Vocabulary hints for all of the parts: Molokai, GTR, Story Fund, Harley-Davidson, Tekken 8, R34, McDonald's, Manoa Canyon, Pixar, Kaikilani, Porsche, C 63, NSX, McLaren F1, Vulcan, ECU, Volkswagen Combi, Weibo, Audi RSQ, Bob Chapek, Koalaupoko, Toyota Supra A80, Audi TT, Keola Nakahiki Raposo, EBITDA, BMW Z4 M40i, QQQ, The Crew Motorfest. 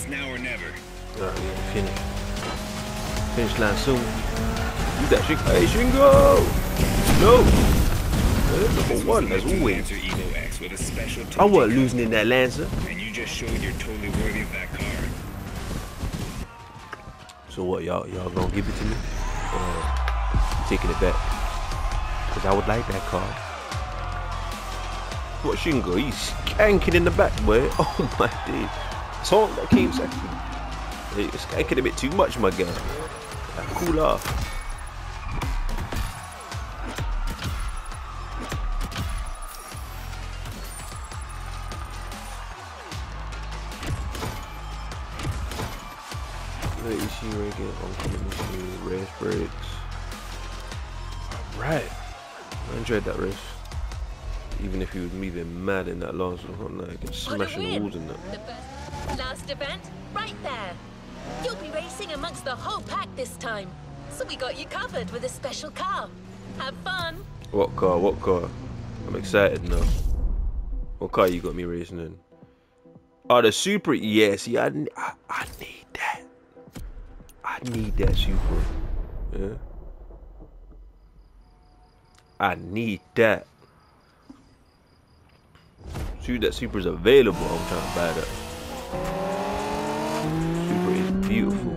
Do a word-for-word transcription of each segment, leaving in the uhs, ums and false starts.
It's now or never. Alright, we gotta finish. Finish line soon. You that shit. Hey, Shingo! No! That's number one, that's always. I wasn't losing in that Lancer. And you just showed you're totally worthy of that car. So what, y'all y'all gonna give it to me? Uh, taking it back. Cause I would like that car. What, Shingo, he's skanking in the back, boy. Oh my days. So that came second. Hey, it's skanking a bit too much, my guy. Cool off. Let you see where I get oncoming machine, race brakes. Alright. I enjoyed that race. Even if he was moving mad in that last one, like smashing the walls in that. The last event, right there. You'll be racing amongst the whole pack this time, so we got you covered with a special car. Have fun. What car? What car? I'm excited now. What car you got me racing in? Oh, the Supra. Yeah, see, I, I, I need that. I need that Supra. Yeah. I need that. Dude, that Supra is available. I'm trying to buy that. Supra is beautiful.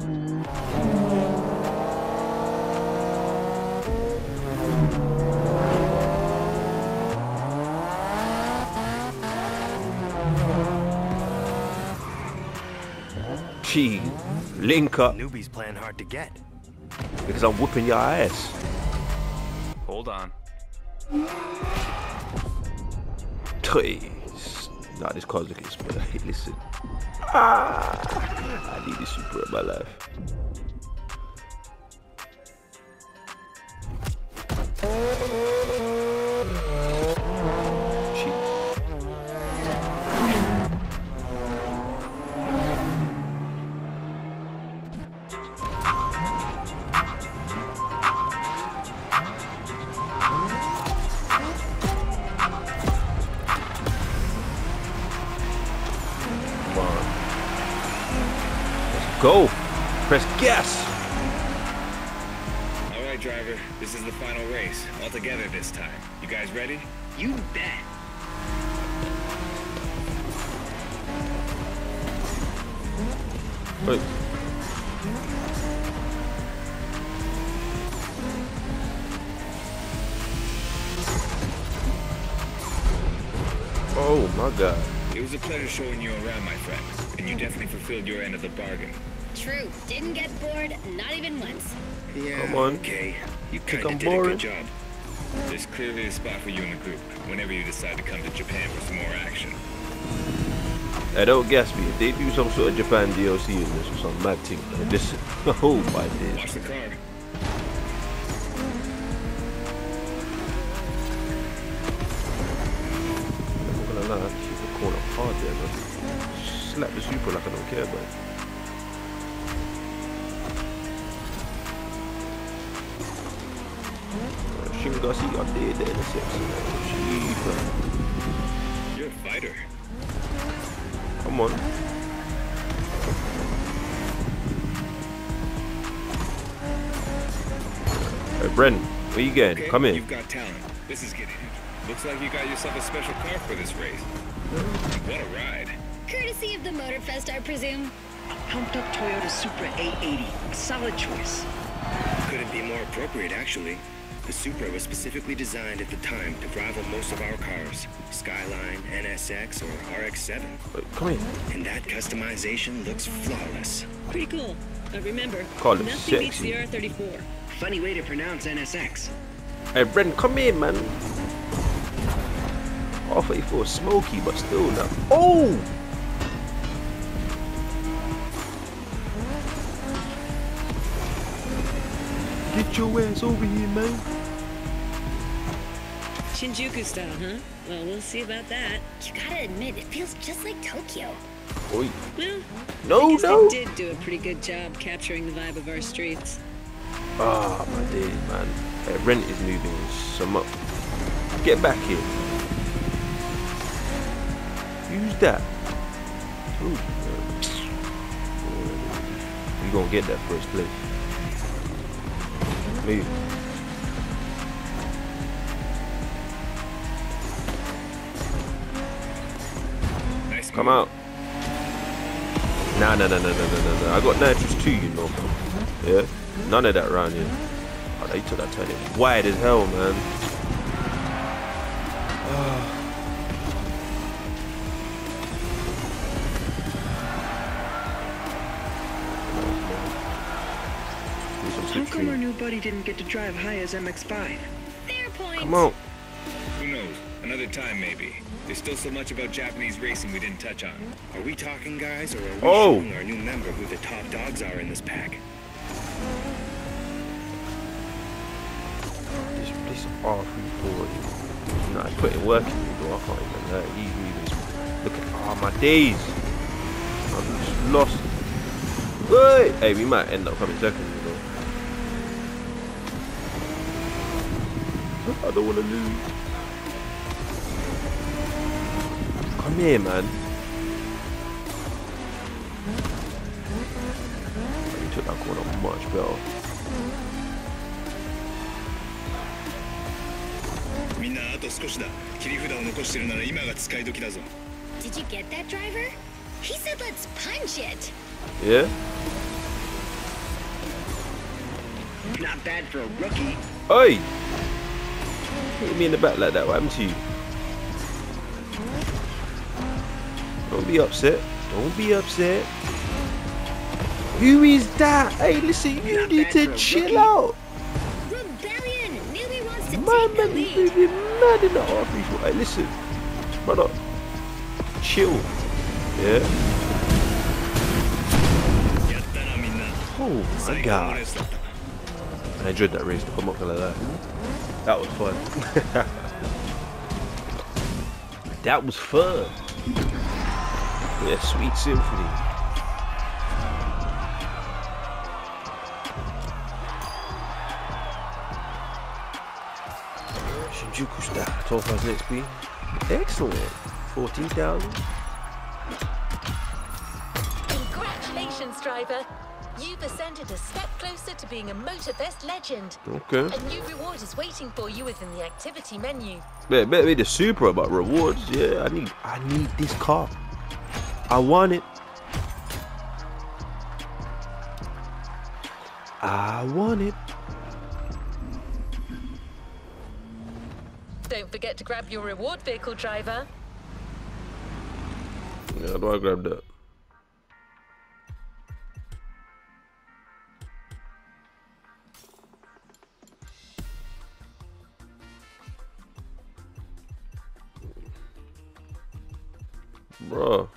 Gee, link up. Newbies playing hard to get. Because I'm whooping your ass. Hold on. Hey. Nah, this car's looking split. Hey, listen. Ah, I need this Supra in my life. Go! Press gas! Alright, driver. This is the final race. All together this time. You guys ready? You bet! Wait. Oh my god. It was a pleasure showing you around, my friend. And you definitely fulfilled your end of the bargain. True. Didn't get bored, not even once. Yeah, come on. Okay. You kind of did boring. a good job. There's clearly a spot for you in the group whenever you decide to come to Japan for some more action. Hey, don't guess me. If they do some sort of Japan D L C in this or some mad thing, listen. Oh my days. Watch the car. I'm not gonna lie, I keep the corner hard there, man. Slap the Supra like I don't care, but. You're a fighter. Come on. Hey, Bren, where you going? Okay, come in. You've got talent. This is getting. Looks like you got yourself a special car for this race. What a ride! Courtesy of the Motorfest, I presume. A pumped-up Toyota Supra A eighty. Solid choice. Couldn't be more appropriate, actually. The Supra was specifically designed at the time to rival most of our cars, Skyline, N S X, or R X seven. Come in. And that customization looks flawless. Pretty cool. But remember, nothing beats the R thirty-four. Funny way to pronounce N S X. Hey, Bren, come in, man. R thirty-four is smoky, but still not. Oh! Get your ass over here, man. Shinjuku style, huh? Well, we'll see about that. You gotta admit, it feels just like Tokyo. Oi. Well, no, no. They did do a pretty good job capturing the vibe of our streets. Ah, oh, my dear, man. Hey, rent is moving some up. Get back here. Use that. Ooh. you're going to get that first place. Maybe. Nice. Come out. Nah, nah, nah, nah, nah, nah, nah, nah. I got nitrous too, you know. Yeah? None of that round here. Oh, they took that turn. It's wide as hell, man. Oh. How come our new buddy didn't get to drive high as M X five? Fair point. Come on. Who knows? Another time, maybe. There's still so much about Japanese racing we didn't touch on. Are we talking, guys, or are we oh. showing our new member who the top dogs are in this pack? This, this R thirty-four is not putting work in me, though. I can't even let you do this. Look at all oh, my days. I'm just lost. Hey, hey, we might end up coming second. I don't want to lose. Come here, man. You took that corner much better. Did you get that, driver? He said let's punch it. Yeah? Not bad for a rookie. Oi! Hit me in the back like that, what happened to you? Don't be upset. Don't be upset. Who is that? Hey, listen, you Not need to chill rookie. out. Rebellion. Newbie wants to My take man is moving mad in the R thirty-four. Hey, listen, brother. Chill. Yeah. Oh my god. I enjoyed that race, I'm not gonna lie. That was fun. That was fun. Yeah, sweet symphony. Shinjuku star, twelve thousand X P. Excellent. fourteen thousand. Congratulations, driver. You've ascended a step closer to being a Motorfest legend. Okay. A new reward is waiting for you within the activity menu. Yeah, better be the Supra about rewards. Yeah, I need, I need this car. I want it. I want it. Don't forget to grab your reward vehicle, driver. Yeah, how do I grab that? Bro,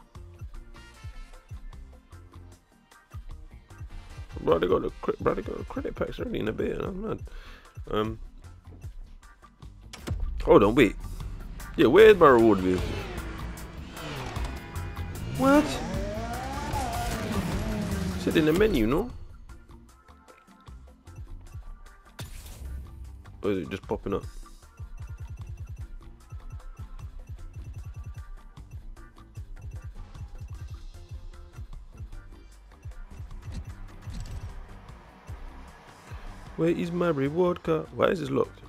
bro, they got the bro, they got the credit packs already in a bit. I'm not. Um, hold on, wait. Yeah, where's my reward vehicle? What? It's in the menu, no? Or is it just popping up? Where is my reward card? Why is this locked?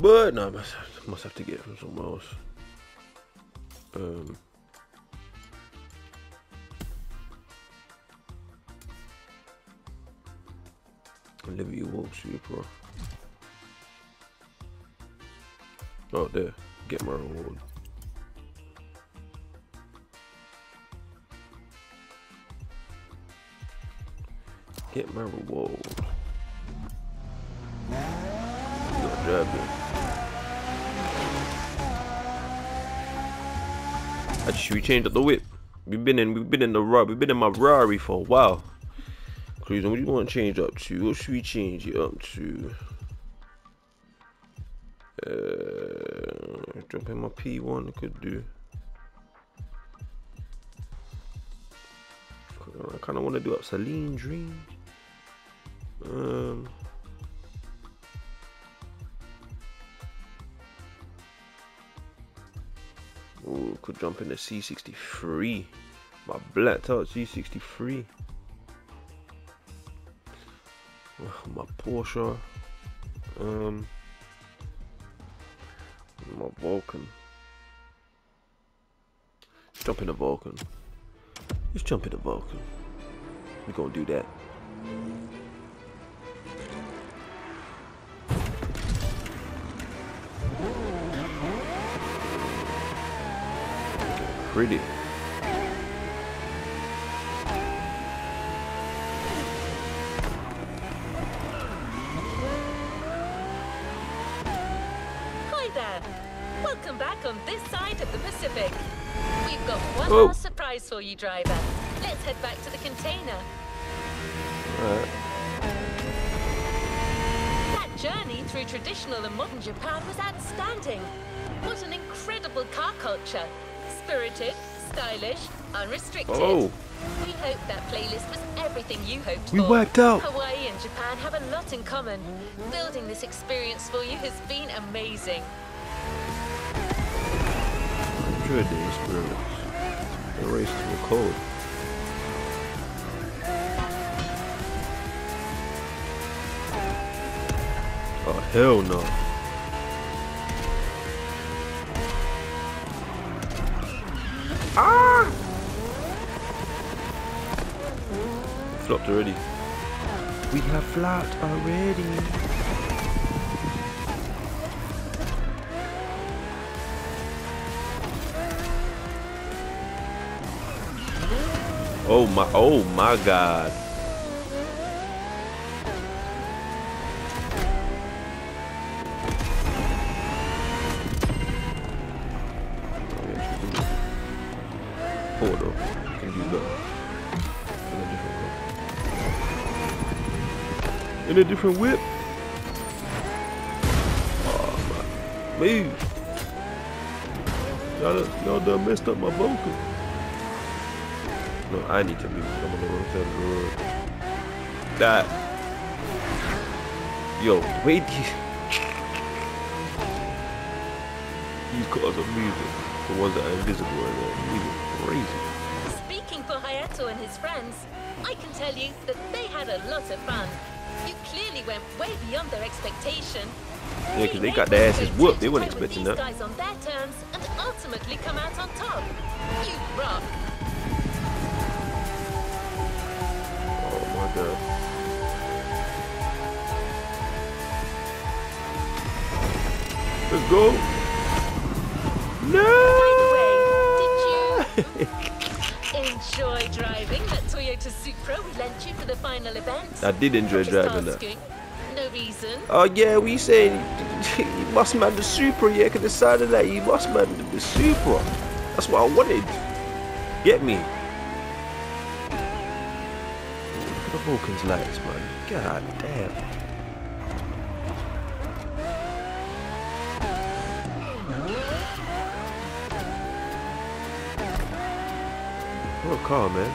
But no, I must have, must have to get it from somewhere else. Um. Olivia walks you, bro. Oh, there, get my reward. Get my reward. Good job, man. Actually, we changed up the whip. We've been in, we've been in the Rari, we've been in my Rari for a while. Cruising, what do you want to change up to? What should we change it up to? Uh, jump in my P one could do. I kind of want to do up Celine Dream. Um, could jump in the C sixty-three. My blacked out C sixty-three. Oh, my Porsche. Um, my Vulcan. Jump in the Vulcan. Let's jump in the Vulcan. We're gonna do that. Pretty. Hi there. Welcome back on this side of the Pacific. We've got one oh. last surprise for you, driver. Let's head back to the container. Alright. That journey through traditional and modern Japan was outstanding. What an incredible car culture. Spirited, stylish, unrestricted. Oh. We hope that playlist was everything you hoped we for. We worked out. Hawaii and Japan have a lot in common. Building this experience for you has been amazing. Enjoyed the experience. The race to the cold. Oh hell no. Ah! Flopped already. We have flopped already. Oh my, oh my God. A different whip. Oh my, move! Y'all done messed up my vocal. No, I need to move. I'm on the wrong side of the road. That. Yo, wait. These cars are moving. The ones that are invisible are moving crazy. Speaking for Hayato and his friends, I can tell you that they had a lot of fun. You clearly went way beyond their expectation. Yeah, because they got their asses whooped. They weren't expecting that. Guys on their terms and ultimately come out on top. You rock. Oh my God. Let's go. No. By the way, did you? Enjoy driving that Toyota Supra we lent you for the final event. I did enjoy Just driving asking. that. No reason. Oh yeah, we saying you must man the Supra. Yeah, because the side of that you must man the Supra. That's what I wanted. Get me. Look at the Vulcan's lights, man. God damn. What a car, man.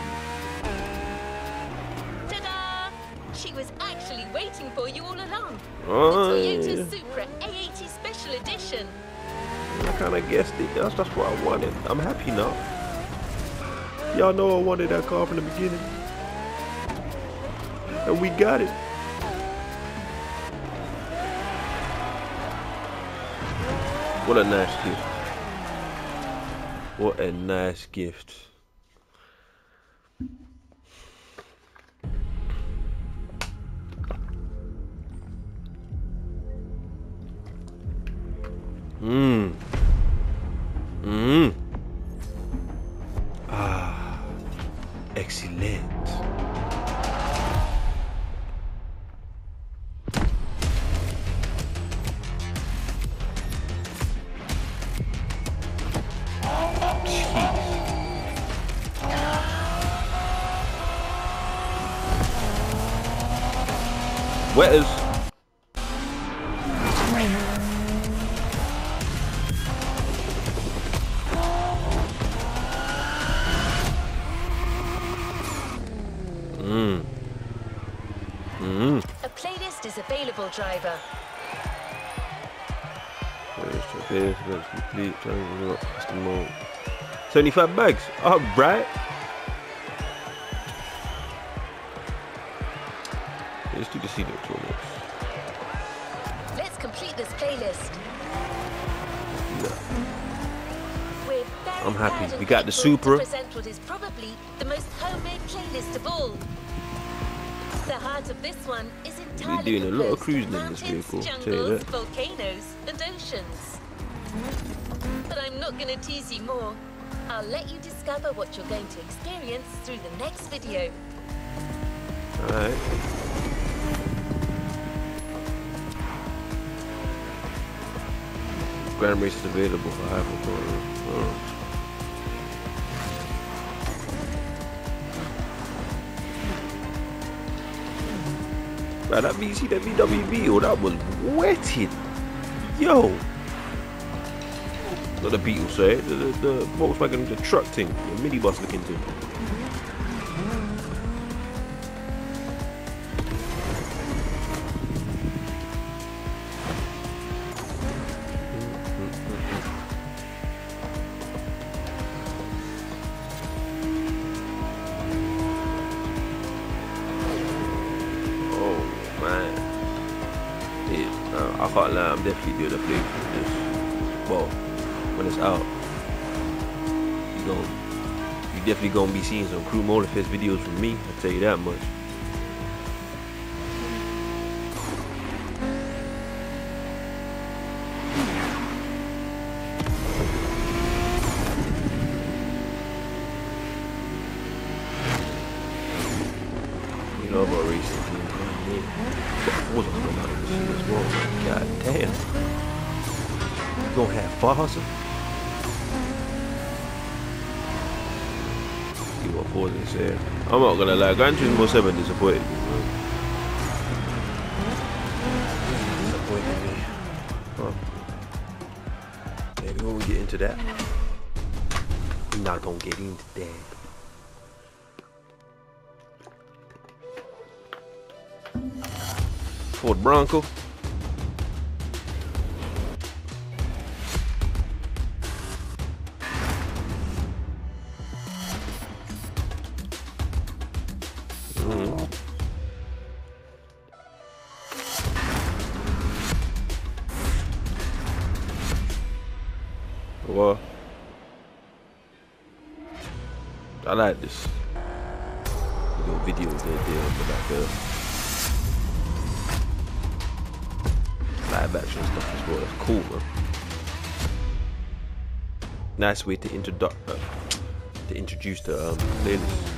Ta-da! She was actually waiting for you all along. Oh, the Toyota yeah. Supra A eighty Special Edition. I kind of guessed it. That's just what I wanted. I'm happy now. Y'all know I wanted that car from the beginning. And we got it. What a nice gift. What a nice gift. Mmm. Mmm. Ah. Excellent. Jeez. Wetters. Driver. There's the complete. seventy-five bucks. All right. Let's do the C tour. Let's complete this playlist. No. I'm happy. We got the Supra. Present what is probably the most homemade playlist of all. The heart of this one is entirely. We're doing a lot of cruising in this vehicle. Jungles, volcanoes, and oceans. But I'm not going to tease you more. I'll let you discover what you're going to experience through the next video. All right. Grand race is available. I have a oh. Right, that B C, that B W B, oh, that was wetted. Yo, not the Beetle, say the, the, the Volkswagen, the truck thing, the minibus looking thing. I'm definitely doing a play for this. Well, when it's out, you gonna, you definitely gonna be seeing some Crew Motorfest videos from me. I'll tell you that much. Awesome. See what Ford is there. I'm not gonna lie, Gran Turismo seven disappointed me. Disappointed me. Oh. Maybe when we get into that. I'm not gonna get into that. Ford Bronco. Well, I like this. We got videos there, there, but like the live action stuff as well. That's cool, man. Nice way to introduce uh, to introduce the um, playlist.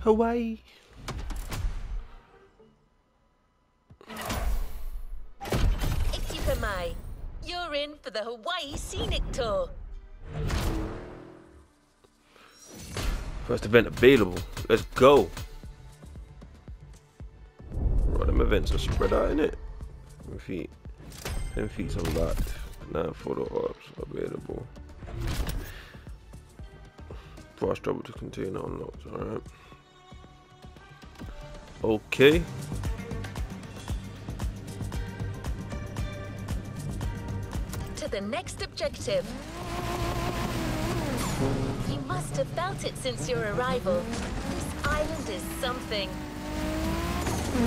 Hawaii. Ikikomai, you're in for the Hawaii Scenic Tour. First event available. Let's go. All them events are spread out, innit? ten feet. ten feet's unlocked. nine photo ops available. Fast travel to container unlocked, alright. Okay. To the next objective. You must have felt it since your arrival. This island is something.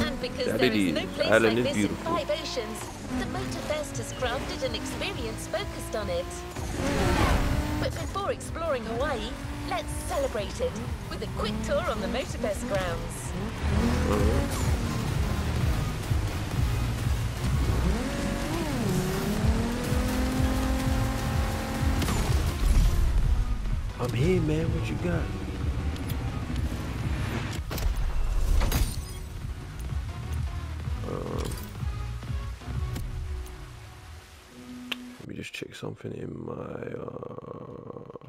And because that there is no place island like this beautiful. In five oceans, the Motorfest has crafted an experience focused on it. But before exploring Hawaii, let's celebrate it with a quick tour on the Motorfest grounds. I'm here, man. What you got? Um, let me just check something in my. Uh...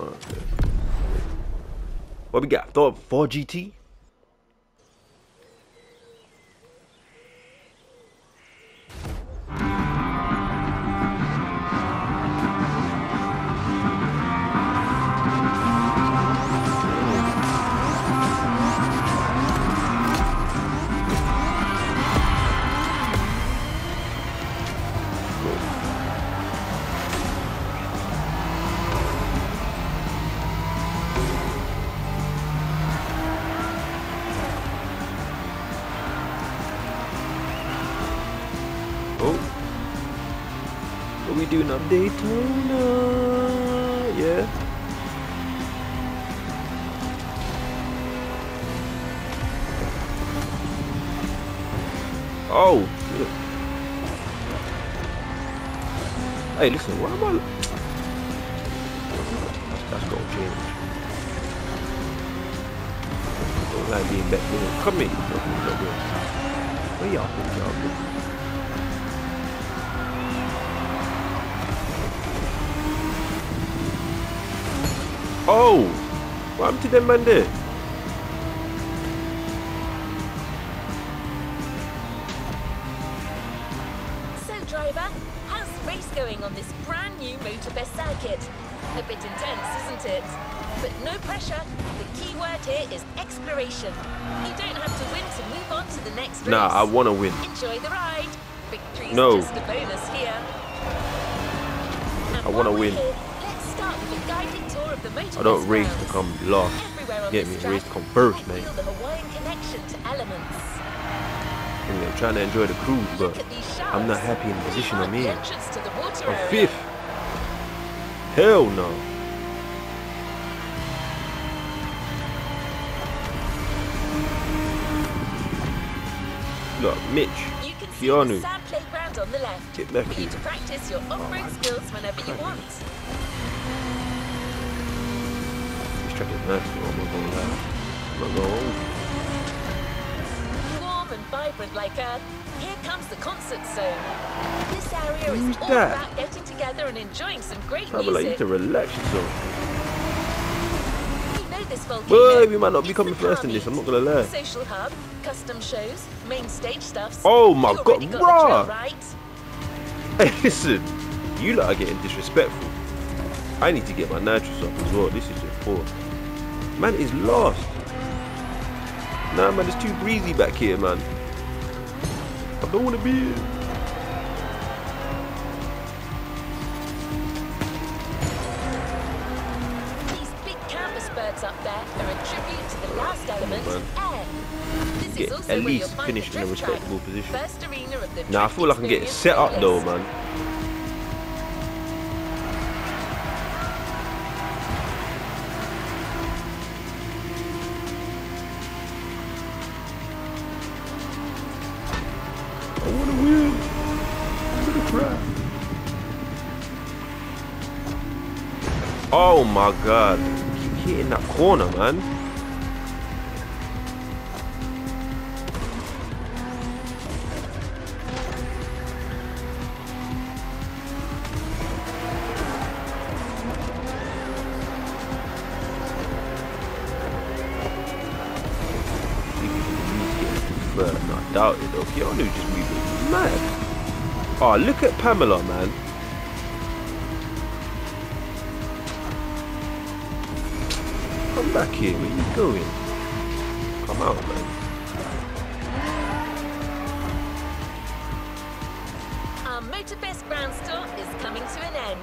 Oh, okay. What we got? four G T? we doing up Daytona? Yeah. Oh, look. Hey, listen, what am I? That's gonna change. Don't like being back there. Come in. Where y'all think y'all be? Oh! What happened to them man there? On this brand new Motorfest circuit. A bit intense, isn't it? But no pressure. The key word here is exploration. You don't have to win to move on to the next race. Nah, I want to win. Enjoy the ride. Victory's no. just a bonus here. And I want to win. Here, let's start with a guided tour of the Motorfest. I don't race to come last. Get me track, race to come first, mate. The Hawaiian connection to elements. I'm trying to enjoy the cruise, but I'm not happy in the position I'm in. I'm fifth. Hell no. Look, Mitch, Keanu, get back here. Practice your off-road skills whenever you want. This track is nice, but I'm not going down. I'm not going over. Vibrant like Earth, here comes the concert zone. This area is all about getting together and enjoying some great music. Like you to relax yourself. You know this volcano. Boy, we might not be coming first in this, I'm not gonna lie. Social hub, custom shows, main stage stuffs. Oh my god, right? Hey, listen, you lot are getting disrespectful. I need to get my nitrous up as well. This is just poor. Man is lost. Nah, man, it's too breezy back here, man. I don't want to be here. These big canvas birds up there are a tribute to the last element, air. This is also at least finished in a respectable position. Nah, I feel like I can get it set up though, man. Oh my god, keep hitting that corner, man. I doubt it though, Keanu just moving mad. Oh, look at Pamela, man. Come back here, where you going? Come out, man. Our Motorfest Brown Store is coming to an end.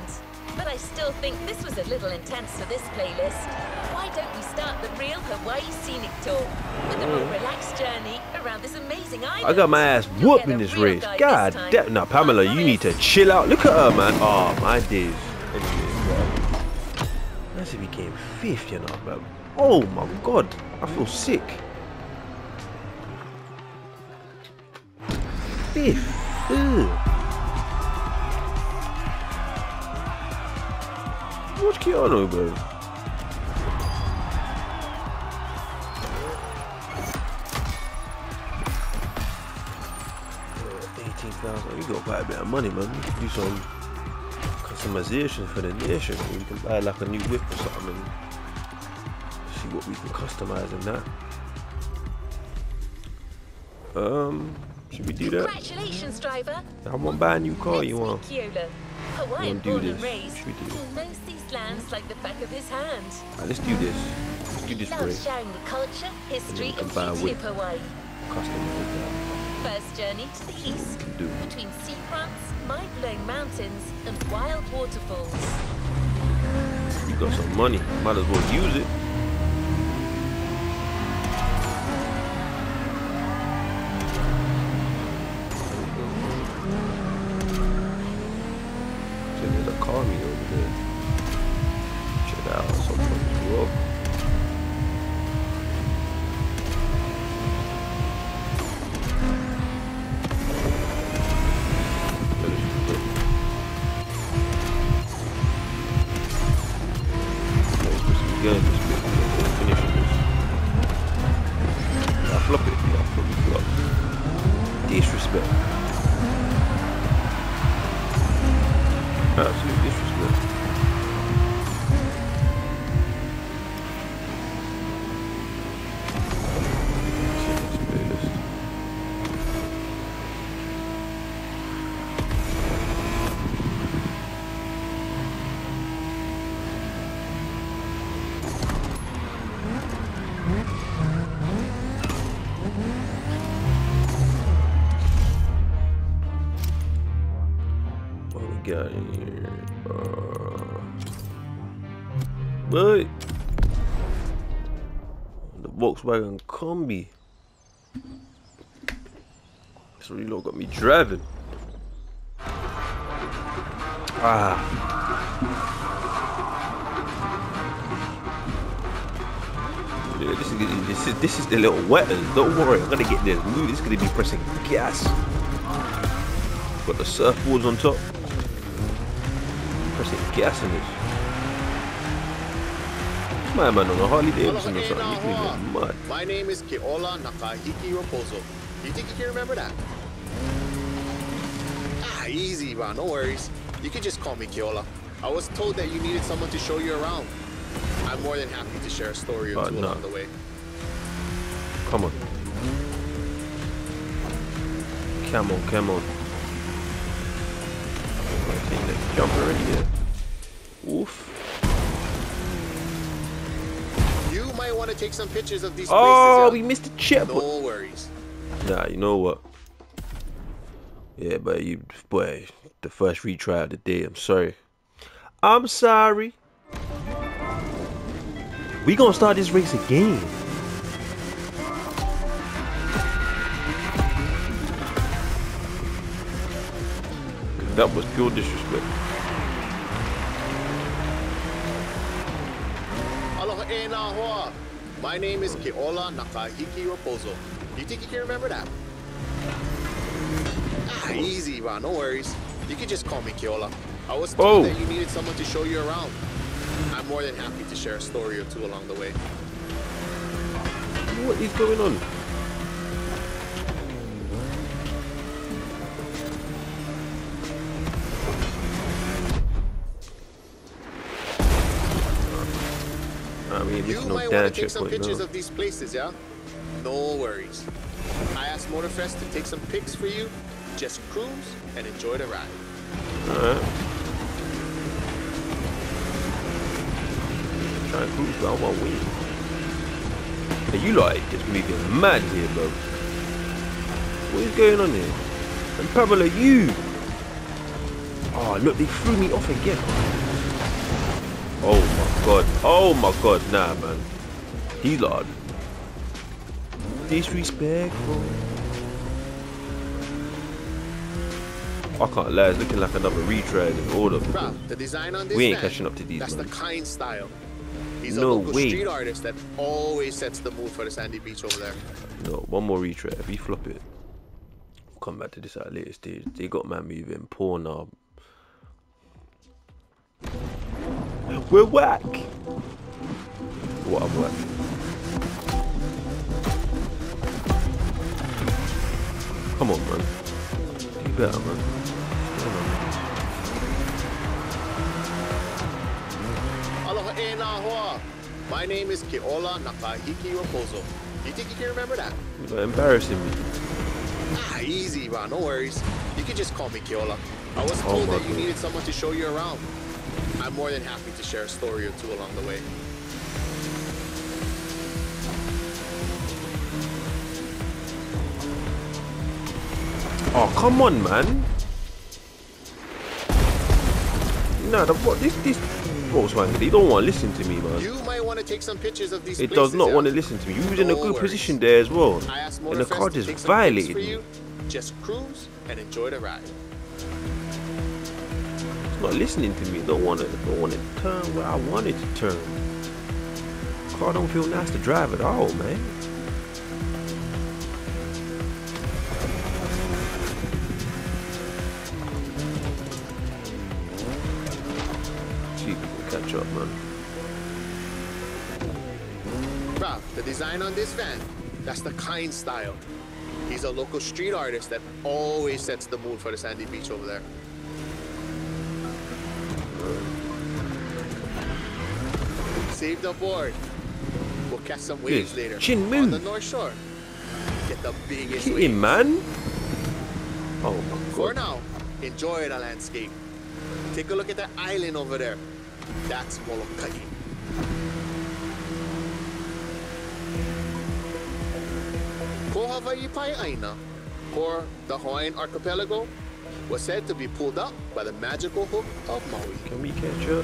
But I still think this was a little intense for this playlist. Why don't we start the real Hawaii scenic tour with a more relaxed journey around this amazing island? I got my ass whooped in this race. God damn. Now, Pamela, you need to chill out. Look at her, man. Oh, my days. He became fifth, you know, but oh my god, I feel sick. Fifth, ugh. What's Keanu, bro? eighteen thousand, you got quite a bit of money, man. You can do some customization for the nation. We can buy like a new whip or something and see what we can customize in that. Um, should we do that? Congratulations, driver. I want to buy a new car. You want? I want to do this. Should we do this? Like the back of his hand. Right, let's do this. Let's do this race. And then we can buy a whip. Customize that. First journey to the east, between sea fronts, mind-blowing mountains, and wild waterfalls. You got some money, might as well use it. army over there. Check out some as well. Got in here, uh, but the Volkswagen Combi. This reload got me driving. Ah, yeah, this is this is this is the little wetters. Don't worry, I'm gonna get this. This is gonna be pressing gas. Got the surfboards on top. Gas in this. This my man on a Harley Davidson or something. He's even mad. My name is Keola Nakahiki Raposo. You think you can remember that? Ah, easy, man. No worries. You can just call me Keola. I was told that you needed someone to show you around. I'm more than happy to share a story or uh, two no. along the way. Come on. Come on, come on. I think that jump already here. Oof. You might want to take some pictures of these oh, places. Oh, we missed the chip. No worries. Nah, you know what? Yeah, but you, boy, the first retry of the day. I'm sorry. I'm sorry. We gonna start this race again. That was pure disrespect. My name is Keola Nakahiki Raposo. You think you can remember that? Ah, easy, man. No worries. You can just call me Keola. I was told oh. that you needed someone to show you around. I'm more than happy to share a story or two along the way. What is going on? You might want to take some pictures of these places, yeah? No worries. I asked Motorfest to take some pics for you. Just cruise and enjoy the ride. Alright. Try and cruise down my way. Hey, you like just moving mad here, bro. What is going on here? And Pamela, you! Oh, look, they threw me off again. Oh my god, oh my god, nah man. He lied. Disrespectful. I can't lie, it's looking like another retread in order. We ain't catching up to these. That's man. the Kane style. He's no a local way. street artist that always sets the mood for the sandy beach over there. No, one more retread. If you flop it, we'll come back to this at a later stage. They got man moving poor now. We're whack! What a whack. Come on, man. You better, man. Come on. Aloha. My name is Keola Nakahiki Raposo. You think you can remember that? You're embarrassing me. Ah, easy, man. No worries. You can just call me Keola. I was told oh, that you God. needed someone to show you around. I'm more than happy to share a story or two along the way. Oh, come on, man. No, the, this, this Volkswagen, they don't want to listen to me, man. You might want to take some pictures of these It places, does not yeah? want to listen to me. You was no in a good worries. position there as well. And the car just violated you. Just cruise and enjoy the ride. but listening to me, don't want to don't want to turn where I wanted to turn. Car don't feel nice to drive at all, man. Jeep, catch up, man. Rob, the design on this van, that's the Kane style. He's a local street artist that always sets the mood for the sandy beach over there. Save the board. We'll catch some waves Dude, later Shinmu. on the North Shore. Get the biggest wave, man. Oh my God. For now, enjoy the landscape. Take a look at that island over there. That's Molokai. Ko Hawaii Pai Aina, or the Hawaiian archipelago, was said to be pulled up by the magical hook of Maui. Can we catch up?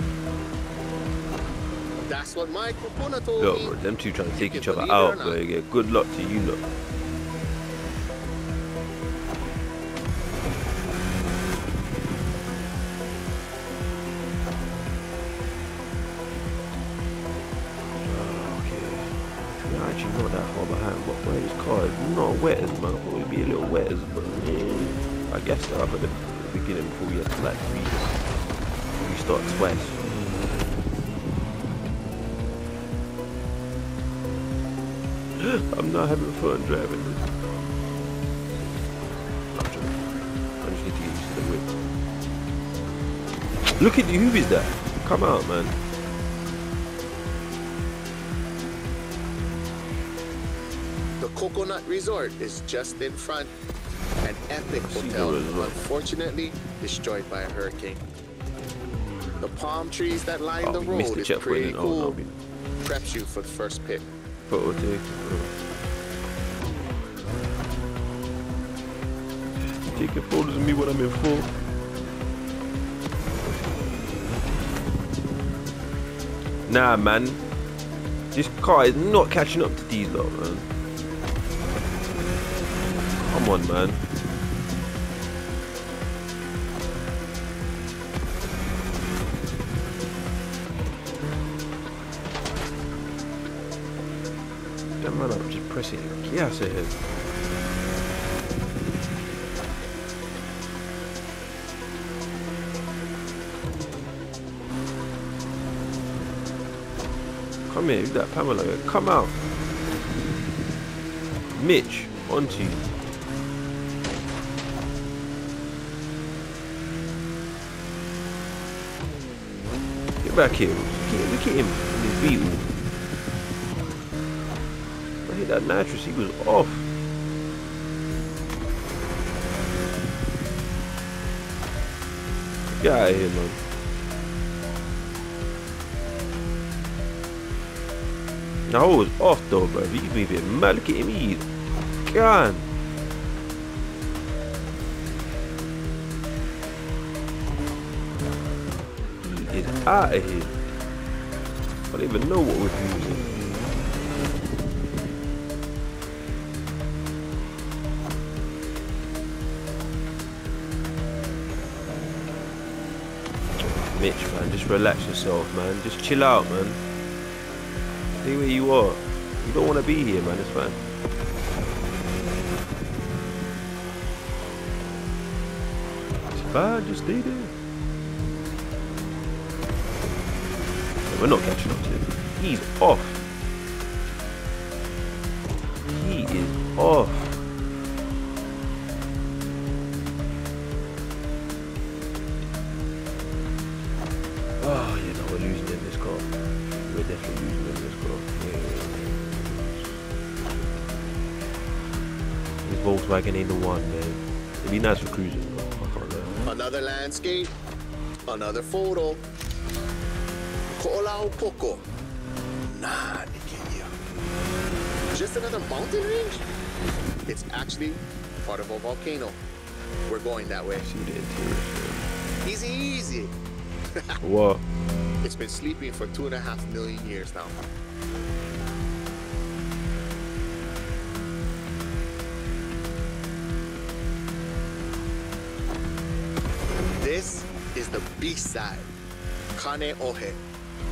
That's what my kupuna told Yo, me. Bro, them two trying to take each other out, bro. Yeah, good luck to you lot. I'm not having fun driving this. I'm joking. I just need to get used to the whip. Look at the who is that? Come out, man. The Coconut Resort is just in front. An epic hotel, unfortunately destroyed by a hurricane. The palm trees that line oh, the road is pretty cool. Oh, no, preps you for the first pit. Photo take. Taking photos of me when I'm in full. Nah, man. This car is not catching up to these lot, man. Come on, man. I'm just pressing it. Yes, it is. Come here, that Pamela. Come out. Mitch, onto you. Get back here. Look at him. This beetle. That nitrous, he was off. Get out of here, man. Now it was off though, bro. He's moving mad. Look at him, he's gone. He is out of here. I don't even know what we're using. Mitch, man, just relax yourself, man. Just chill out, man. Stay where you are. You don't want to be here, man. It's fine. It's fine. Just stay there. We're not catching up to him. He's off. He is off. Volkswagen ain't the one, man. It'd be nice for cruising. Another landscape, another photo. Koalaupoko. Nah, Kenya. Just another mountain range? It's actually part of a volcano. We're going that way. See the interior. Easy, easy. What? It's been sleeping for two and a half million years now. This is the B side, Kane Ohe,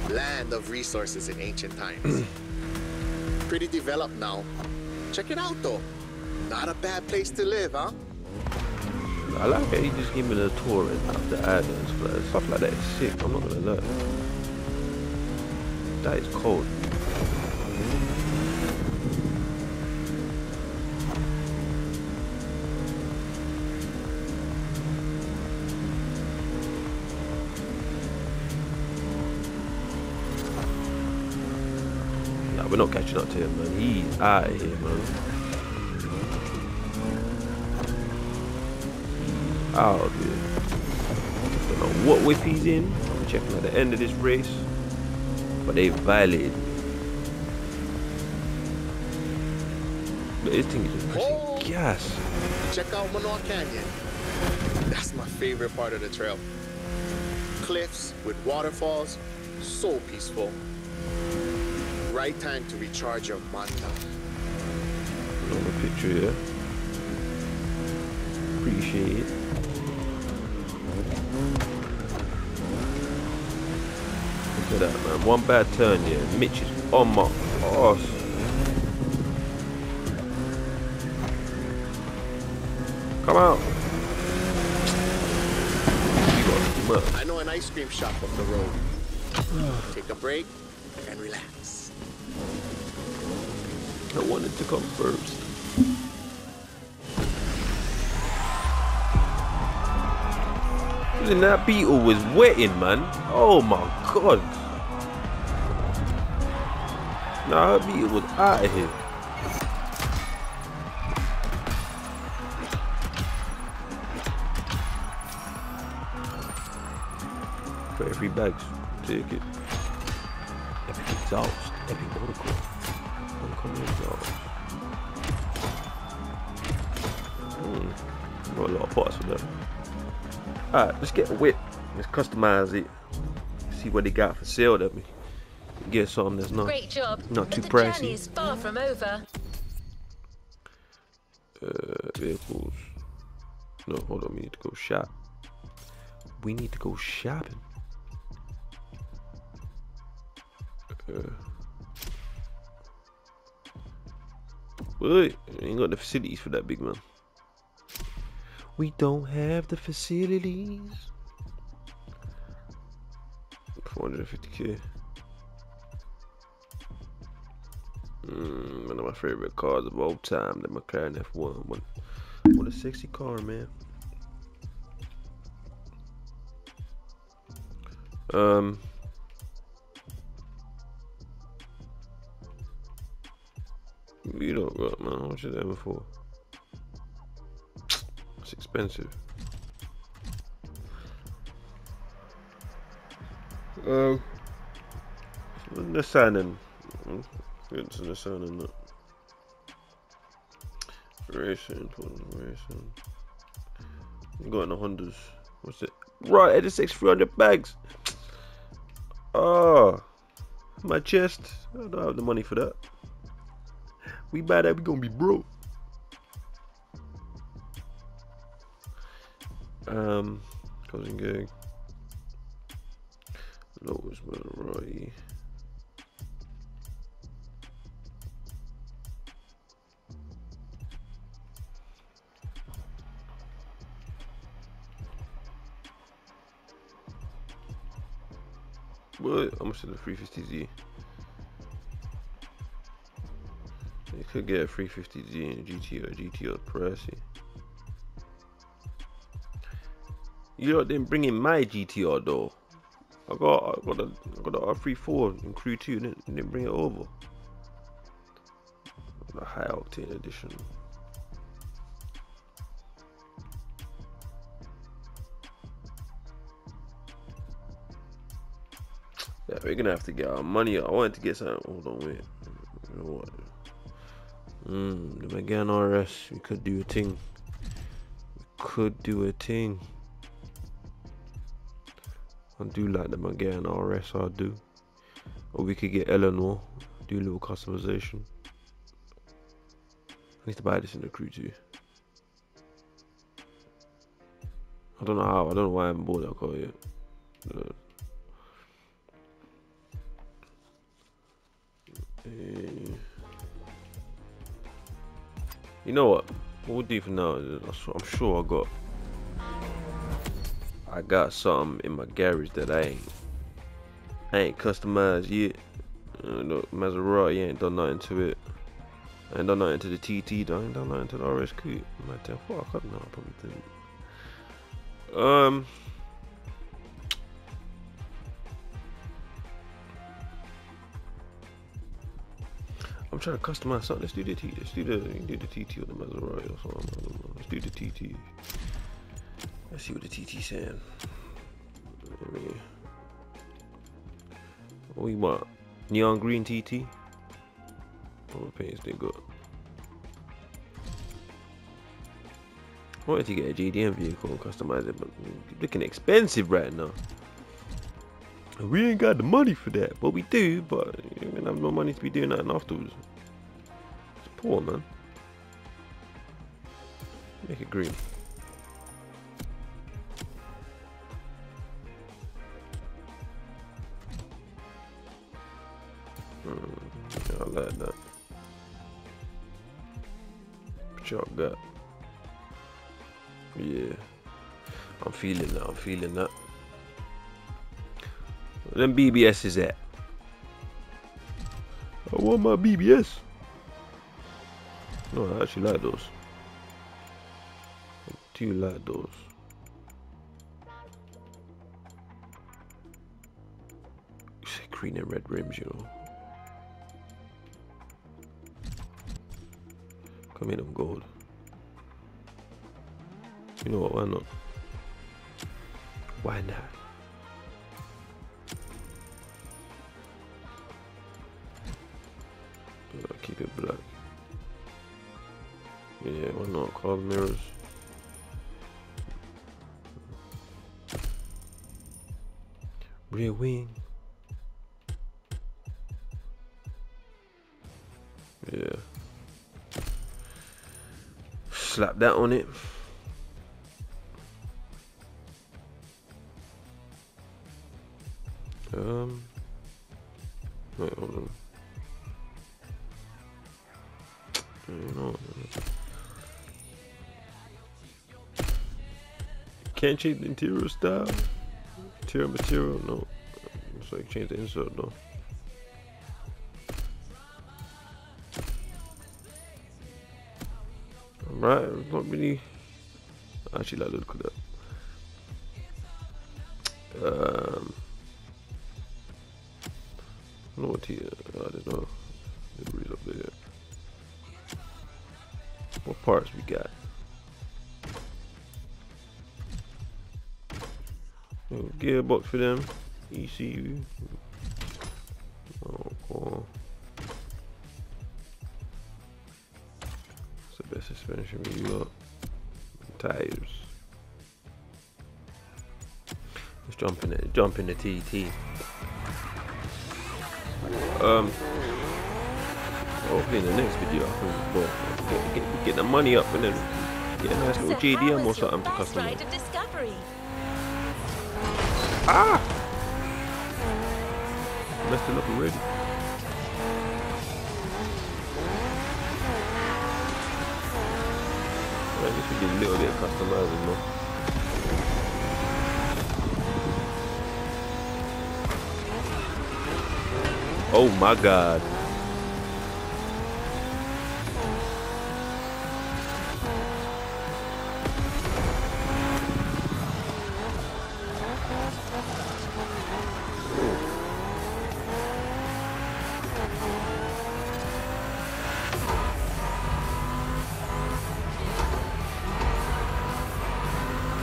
land of resources in ancient times. Pretty developed now. Check it out though. Not a bad place to live, huh? I like how you just give me the tour and have the add-ins, but stuff like that is sick, I'm not gonna lie. That is cold. Nah, we're not catching up to him, man. He's out of here, man. Oh, dude. Don't know what whip he's in. I'm checking at the end of this race, but they violated me. But this thing is just pushing oh. gas. Check out Manoa Canyon. That's my favorite part of the trail. Cliffs with waterfalls, so peaceful. Right time to recharge your manta. Another picture here. Appreciate it. Look at that, man. One bad turn here. Yeah. Mitch is on my ass. Come out. You got to come up. I know an ice cream shop up the road. Take a break and relax. I wanted to come first. And that beetle was wetting, man. Oh my god. Nah, that beetle was out of here. thirty-three bags. Take it. Epic exhaust. Epic protocol. Don't come in exhaust. Hmm. Got a lot of parts for that. Alright, let's get a whip. Let's customize it. See what they got for sale that we can get something that's not, Great job. not too pricey. But the journey is far from over. Uh, vehicles. No, hold on. We need to go shop. We need to go shopping. Uh, wait, I ain't got the facilities for that, big man. We don't have the facilities. four hundred fifty K. Mm, one of my favorite cars of all time, the McLaren F one. What, what a sexy car, man. Um. You don't got, man. What should I have for? Expensive. Um, the signing. Good to the signing up. Racing, racing. You got in the Hondas. What's it? Right, N S X three hundred bags. Oh, my chest. I don't have the money for that. We buy that, we gonna be broke. Um, cousin gig. Lotus Maserati. What? I'm still a three fifty Z. You could get a three fifty Z in a G T R. G T R pricey. You know, didn't bring in my G T R though. I got, I got, a, I got a R thirty-four in Crew two. Didn't, didn't bring it over. The high octane edition. Yeah, we're gonna have to get our money. I wanted to get something. Hold on, wait. You know what? Hmm. The McLaren R S. We could do a thing. We could do a thing. I do like them again, R S I do. Or we could get Eleanor, do a little customization. I need to buy this in the Crew too. I don't know how. I don't know why I haven't bought that car yet. Uh, you know what? What we'll do for now is I'm sure I got I got something in my garage that I ain't I ain't customized yet. Uh, look, Maserati ain't done nothing to it. I ain't done nothing to the T T. Though. I ain't done nothing to the R S Q. I'm like, damn, fuck, I don't know. I probably didn't. Um, I'm trying to customize something. Let's do the T T. Let's do the, do the T T or the Maserati or something. Let's do the T T. Let's see what the T T's saying. What do you want? Neon green T T? What paints they got? I wanted to get a G D M vehicle and customize it, but it's looking expensive right now. We ain't got the money for that, but we do, but we don't have no money to be doing nothing afterwards. It's poor, man. Make it green. Mm, yeah, I like that. What y'all got? Yeah, I'm feeling that. I'm feeling that. Where them B B S is at? I want my B B S. No, I actually like those. I do like those. It's green and red rims, you know. Come in, I'm gold. You know what, why not? Why not? I'll keep it black. Yeah, why not? Carbon mirrors. Rear wing. Yeah. Slap that on it. Um, wait, hold on. You know, can't change the interior style, interior material. No, so I can change the insert though. All right, it's not really. I actually like the look of that. Um. I don't know what he is. I don't know. Debris up there. What parts we got? Little gearbox for them. E C U. Oh, cool. What's the best suspension we got? Tires. Let's jump in it. Jump in the T T. Um, hopefully in the next video I can well, get, get, get the money up and then get a nice little G D M or something to customize. Ah! Messed it up already. Alright, this should be a little bit of customizing though. Oh my god.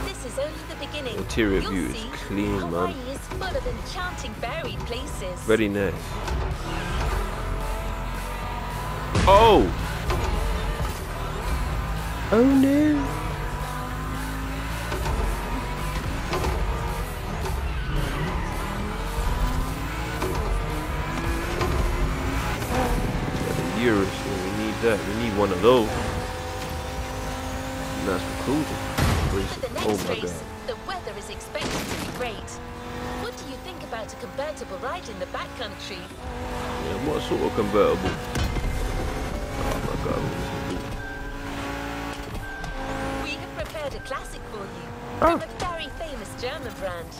This is only the beginning. Interior view is clean, man. Full of enchanting buried places. Very nice. Oh! Oh no! Got a Euro, so we need that. We need one of those. Nice for cruising. After the next oh race, God. The weather is expected to be great. What do you think about a convertible ride in the backcountry? Yeah, what sort of convertible? Oh my God, what is it doing? We have prepared a classic for you oh. from a very famous German brand,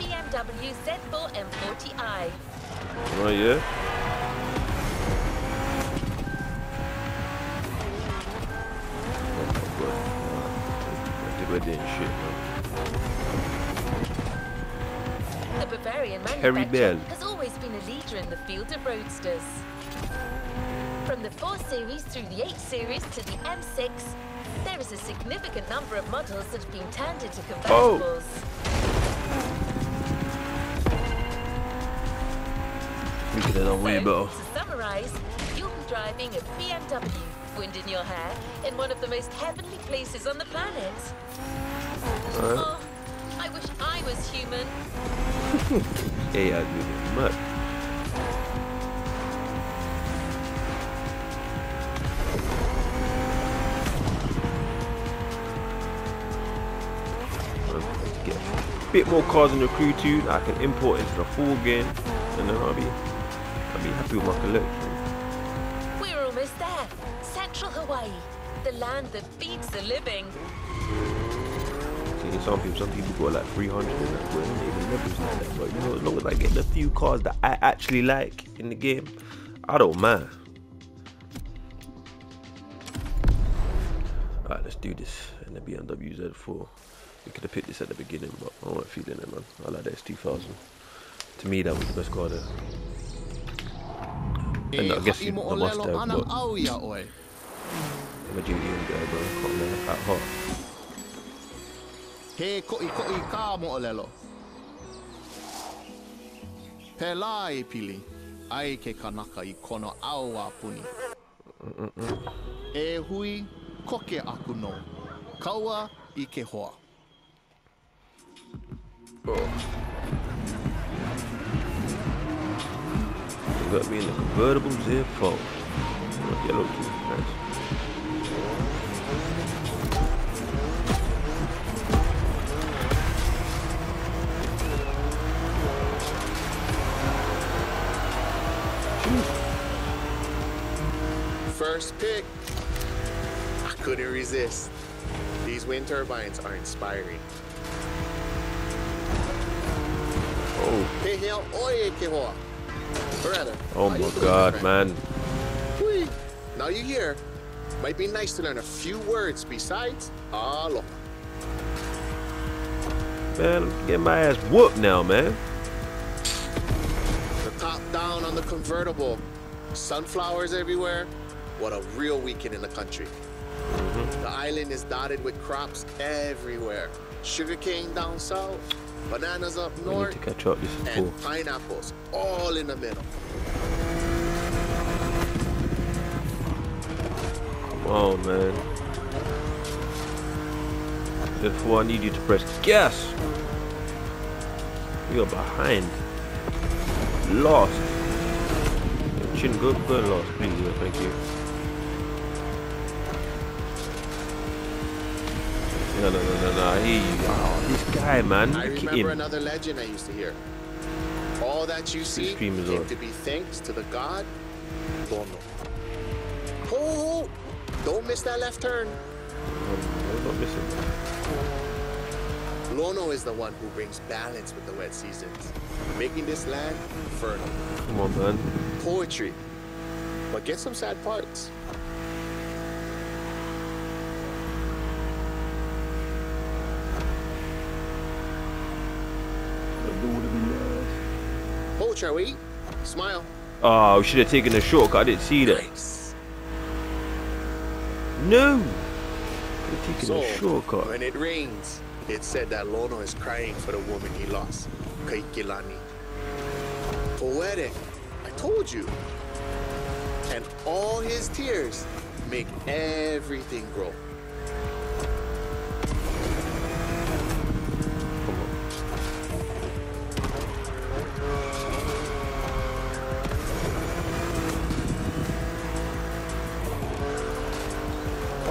B M W Z four M forty i. Oh yeah. Shit, the Bavarian manufacturer has always been a leader in the field of roadsters. From the four series through the eight series to the M six, there is a significant number of models that have been turned into convertibles. Oh. Look at that on Weibo. To summarize, you'll be driving a B M W. Wind in your hair in one of the most heavenly places on the planet. Right. Oh, I wish I was human. Hey, I do it much. Get a bit more cars in the crew too that I can import into the full game, and then I'll be, I'll be happy with my collection. Hawaii, the land that feeds the living. See, some people, some people got like three hundred in that way, even levels like that. But you know, as long as I get the few cars that I actually like in the game, I don't mind. Alright, let's do this in the B M W Z four. We could have picked this at the beginning, but I wasn't feeling it, man. I like this two thousand. To me, that was the best car there. And I guess you must have, but I'm a G D M guy, bro. I can't learn that hard. He koi koi ka mo'olelo. Pela e pili. Ai ke kanaka I kono awa puni. E hui koke aku no. Kaua I ke hoa. You got me in the convertible Z four. Yellow too, nice. First pick. I couldn't resist. These wind turbines are inspiring. Oh. Oh my God, man. Now you're here. Might be nice to learn a few words besides aloha. Man, I'm getting my ass whooped now, man. The top down on the convertible. Sunflowers everywhere. What a real weekend in the country. Mm-hmm. The island is dotted with crops everywhere. Sugarcane down south, bananas up north, to catch up. This is and cool. Pineapples all in the middle. Oh man. Therefore I need you to press gas. We are behind. Lost. Chin, go, go lost, please, yeah, thank you. No, no, no, no, no, he, oh, this guy, man, look at him. I remember another legend I used to hear. All that you see came to be thanks to the god, Bono. Oh, don't miss that left turn. No, don't miss it. Lono is the one who brings balance with the wet seasons, making this land fertile. Come on, man. Poetry, but get some sad parts. Oh, shall we? Smile. Oh, we should have taken a shortcut. I didn't see that. Nice. No. We're taking so, a shortcut. When it rains, it's said that Lono is crying for the woman he lost, Kaikilani. Poetic. Told you, and all his tears make everything grow.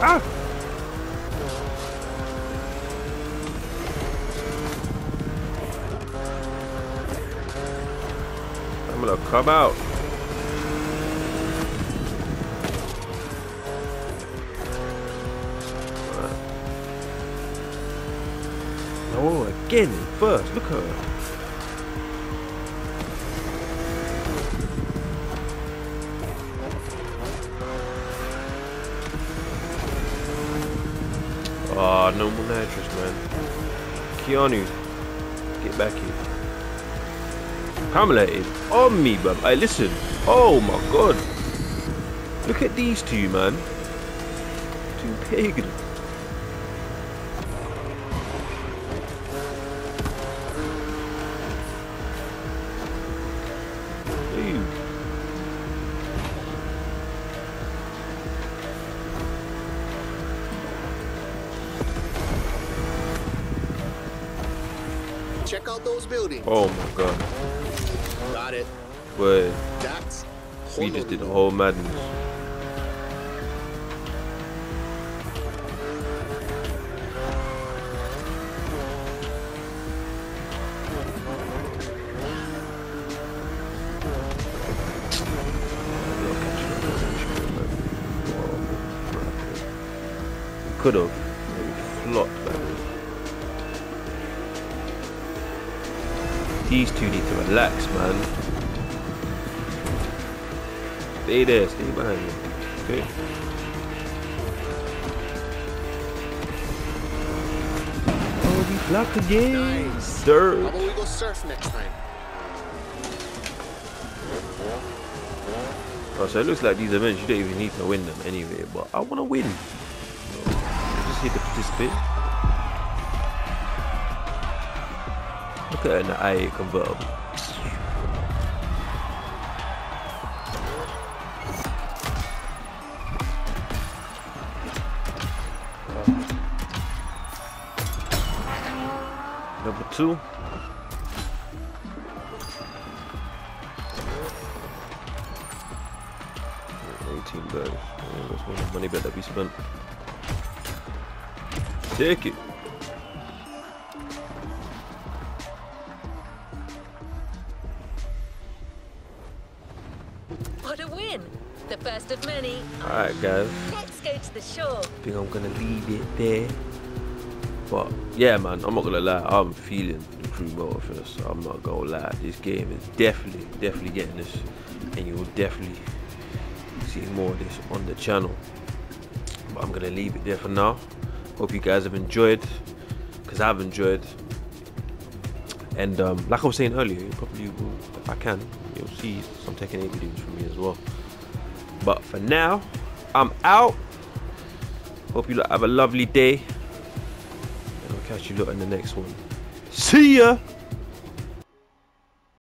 Ah! Come out. Oh, again in first. Look at her. Ah, oh, no more nitrous, man. Keanu, get back here. Pamela is on me, man. Hey, listen. Oh my god. Look at these two, man. Two pagans. Oh my god. Got it. Wait. That's we just did the whole madness. We could have. These two need to relax, man. Stay there, stay behind me. Okay. Oh, we blocked again. Nice. Dirt. How about we go surf next time? Oh, so it looks like these events you don't even need to win them anyway. But I want to win. So, I'm just here to participate. An I eight convertible. Number two. eighteen dollars. Oh, that's one of the money bet that we spent. Take it. Alright guys, let's go to the shore. I think I'm gonna leave it there. But yeah man, I'm not gonna lie, I'm feeling the Crew Motorfest. I'm not gonna lie, this game is definitely, definitely getting this, and you will definitely see more of this on the channel. But I'm gonna leave it there for now. Hope you guys have enjoyed, because I've enjoyed. And um, like I was saying earlier, you probably will, if I can, you'll see some Tekken eight videos from me as well. But for now, I'm out. Hope you have a lovely day. And I'll catch you lot in the next one. See ya!